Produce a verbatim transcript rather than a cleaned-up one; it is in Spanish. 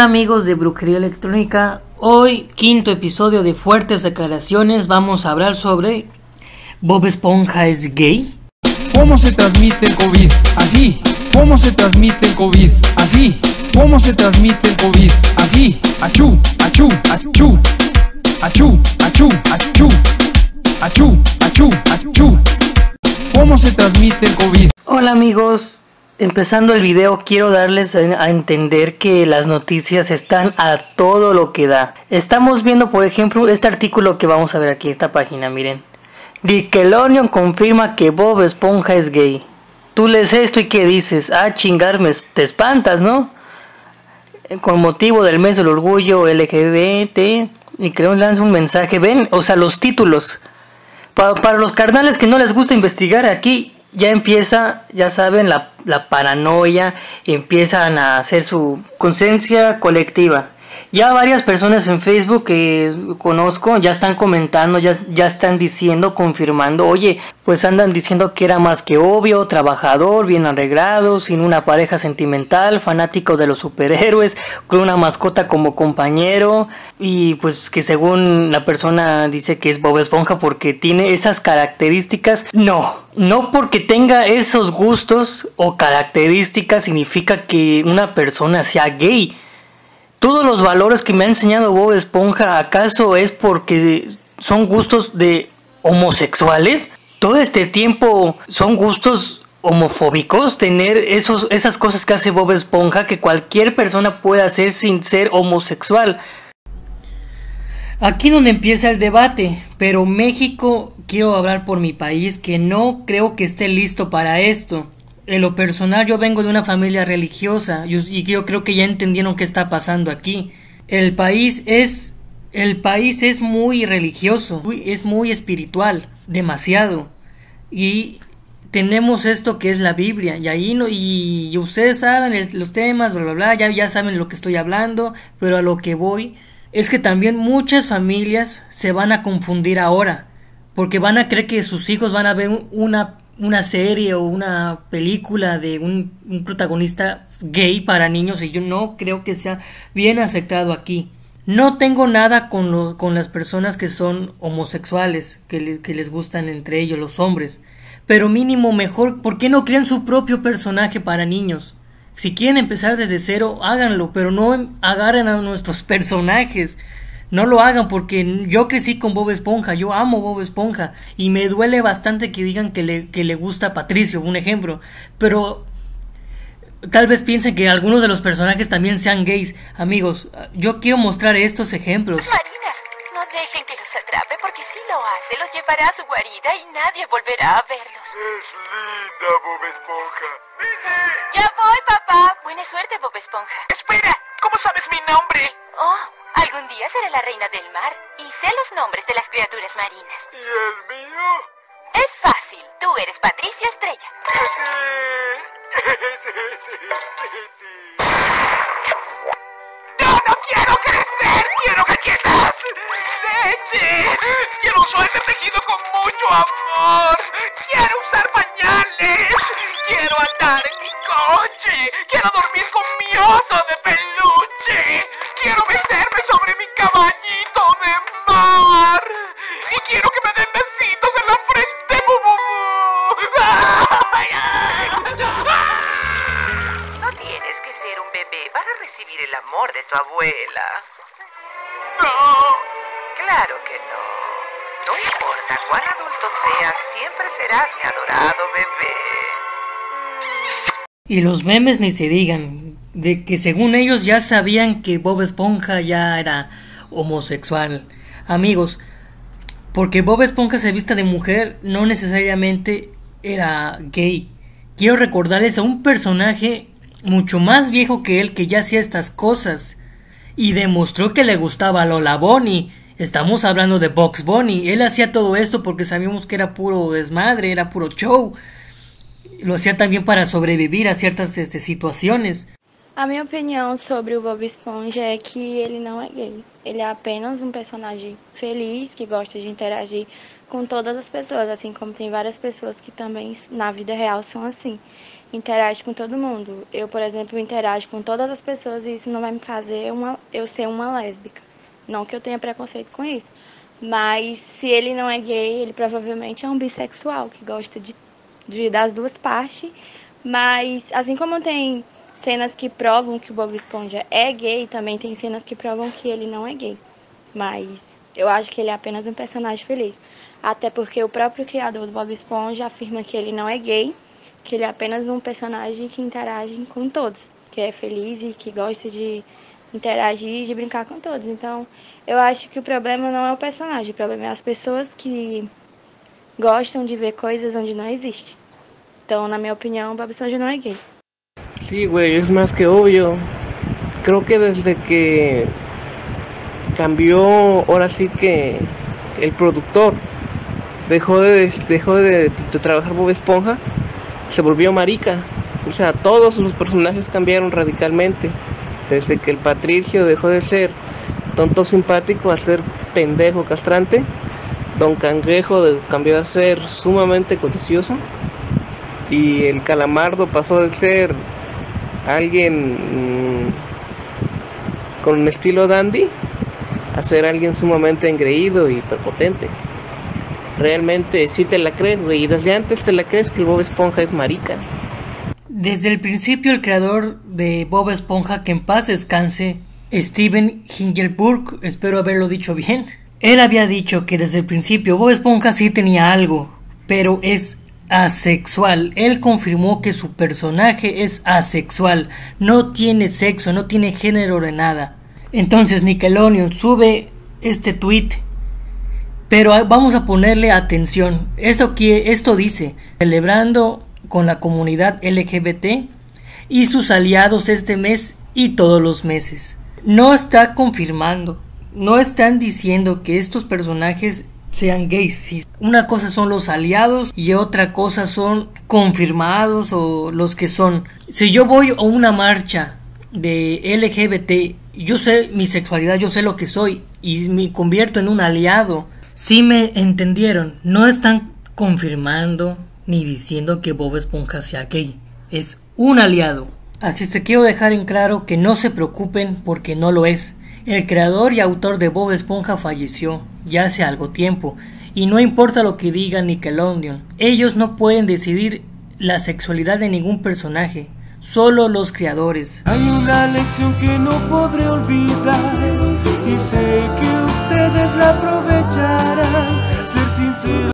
Hola amigos de Brujería Electrónica, hoy quinto episodio de Fuertes Declaraciones. Vamos a hablar sobre Bob Esponja es gay. ¿Cómo se transmite el COVID? Así. ¿Cómo se transmite el COVID? Así. ¿Cómo se transmite el COVID? Así. Achú, achú, achú. Achú, achú, achú. Achú, achú, achú. ¿Cómo se transmite el COVID? Hola amigos. Empezando el video, quiero darles a entender que las noticias están a todo lo que da. Estamos viendo, por ejemplo, este artículo que vamos a ver aquí, esta página, miren. Nickelodeon confirma que Bob Esponja es gay. Tú lees esto y ¿qué dices? Ah, chingarme, te espantas, ¿no? Con motivo del mes del orgullo L G B T, Nickelodeon lanza un mensaje. Ven, o sea, los títulos. Pa- para los carnales que no les gusta investigar aquí... Ya empieza, ya saben, la, la paranoia, empiezan a hacer su conciencia colectiva. Ya varias personas en Facebook que conozco ya están comentando, ya, ya están diciendo, confirmando, oye, pues andan diciendo que era más que obvio, trabajador, bien arreglado, sin una pareja sentimental, fanático de los superhéroes, con una mascota como compañero, y pues que según la persona dice que es Bob Esponja porque tiene esas características. No, no porque tenga esos gustos o características significa que una persona sea gay. Todos los valores que me ha enseñado Bob Esponja, ¿acaso es porque son gustos de homosexuales? Todo este tiempo son gustos homofóbicos, tener esos, esas cosas que hace Bob Esponja que cualquier persona puede hacer sin ser homosexual. Aquí donde empieza el debate, pero México, quiero hablar por mi país, que no creo que esté listo para esto. En lo personal, yo vengo de una familia religiosa y yo creo que ya entendieron qué está pasando aquí. El país es, el país es muy religioso, es muy espiritual, demasiado. Y tenemos esto que es la Biblia y ahí no, y, y ustedes saben el, los temas, bla bla bla, ya, ya saben lo que estoy hablando, pero a lo que voy es que también muchas familias se van a confundir ahora, porque van a creer que sus hijos van a ver un, una una serie o una película de un, un protagonista gay para niños, y yo no creo que sea bien aceptado aquí. No tengo nada con, lo, con las personas que son homosexuales, que, le, que les gustan entre ellos los hombres, pero mínimo mejor, ¿por qué no crean su propio personaje para niños? Si quieren empezar desde cero, háganlo, pero no agarren a nuestros personajes. No lo hagan porque yo crecí con Bob Esponja, yo amo Bob Esponja y me duele bastante que digan que le, que le gusta a Patricio, un ejemplo, pero tal vez piensen que algunos de los personajes también sean gays. Amigos, yo quiero mostrar estos ejemplos. Marina, no dejen que los atrape porque si lo hace los llevará a su guarida y nadie volverá a verlos. Es linda Bob Esponja. ¡Ya voy, papá! Buena suerte, Bob Esponja. ¡Espera! ¿Cómo sabes mi nombre? Oh... Algún día seré la reina del mar y sé los nombres de las criaturas marinas. ¿Y el mío? Es fácil, tú eres Patricio Estrella. Sí, sí, sí, sí, sí. ¡No, no quiero crecer! ¡Quiero galletas! ¡Leche! ¡Quiero suéter tejido con mucho amor! ¡Quiero usar pañales! ¡Quiero andar en mi coche! ¡Quiero dormir con mi oso de peluche! ¡Quiero mecerme sobre mi caballito de mar! ¡Y quiero que me den besitos en la frente! ¡Bu, bu, bu! ¡Ay, ay! No tienes que ser un bebé para recibir el amor de tu abuela. ¡No! ¡Claro que no! No importa cuán adulto seas, siempre serás mi adorado bebé. Y los memes ni se digan... de que según ellos ya sabían que Bob Esponja ya era homosexual. Amigos, porque Bob Esponja se vista de mujer no necesariamente era gay. Quiero recordarles a un personaje mucho más viejo que él que ya hacía estas cosas y demostró que le gustaba a Lola Bunny. Estamos hablando de Bugs Bunny. Él hacía todo esto porque sabíamos que era puro desmadre, era puro show. Lo hacía también para sobrevivir a ciertas este, situaciones. A minha opinião sobre o Bob Esponja é que ele não é gay. Ele é apenas um personagem feliz, que gosta de interagir com todas as pessoas, assim como tem várias pessoas que também na vida real são assim. interage com todo mundo. Eu, por exemplo, interajo com todas as pessoas e isso não vai me fazer uma, eu ser uma lésbica. Não que eu tenha preconceito com isso. Mas se ele não é gay, ele provavelmente é um bissexual, que gosta de, de, das duas partes. Mas assim como tem cenas que provam que o Bob Esponja é gay, também tem cenas que provam que ele não é gay. Mas eu acho que ele é apenas um personagem feliz. Até porque o próprio criador do Bob Esponja afirma que ele não é gay, que ele é apenas um personagem que interage com todos, que é feliz e que gosta de interagir e de brincar com todos. Então, eu acho que o problema não é o personagem, o problema é as pessoas que gostam de ver coisas onde não existe. Então, na minha opinión, Bob Esponja no es gay. Sí, güey, es más que obvio. Creo que desde que cambió, ahora sí que el productor dejó de dejó de, de trabajar Bob Esponja, se volvió marica. O sea, todos los personajes cambiaron radicalmente. Desde que el Patricio dejó de ser tonto simpático a ser pendejo castrante, Don Cangrejo cambió a ser sumamente codicioso, y el Calamardo pasó de ser alguien mmm, con un estilo dandy a ser alguien sumamente engreído y prepotente. Realmente sí te la crees, güey, y desde antes te la crees que el Bob Esponja es marica. Desde el principio el creador de Bob Esponja, que en paz descanse, Stephen Hillenburg, espero haberlo dicho bien, él había dicho que desde el principio Bob Esponja sí tenía algo, pero es asexual. Él confirmó que su personaje es asexual, no tiene sexo, no tiene género de nada. Entonces Nickelodeon sube este tweet, pero vamos a ponerle atención. Esto, que, esto dice: celebrando con la comunidad L G B T y sus aliados este mes y todos los meses. No está confirmando, no están diciendo que estos personajes sean gays. Una cosa son los aliados y otra cosa son confirmados o los que son. Si yo voy a una marcha de L G B T, yo sé mi sexualidad, yo sé lo que soy y me convierto en un aliado. Si me entendieron, no están confirmando ni diciendo que Bob Esponja sea gay, es un aliado. Así te quiero dejar en claro que no se preocupen porque no lo es. El creador y autor de Bob Esponja falleció ya hace algo tiempo, y no importa lo que diga Nickelodeon, ellos no pueden decidir la sexualidad de ningún personaje, solo los creadores. Hay una lección que no podré olvidar, y sé que ustedes la aprovecharán, ser sincero.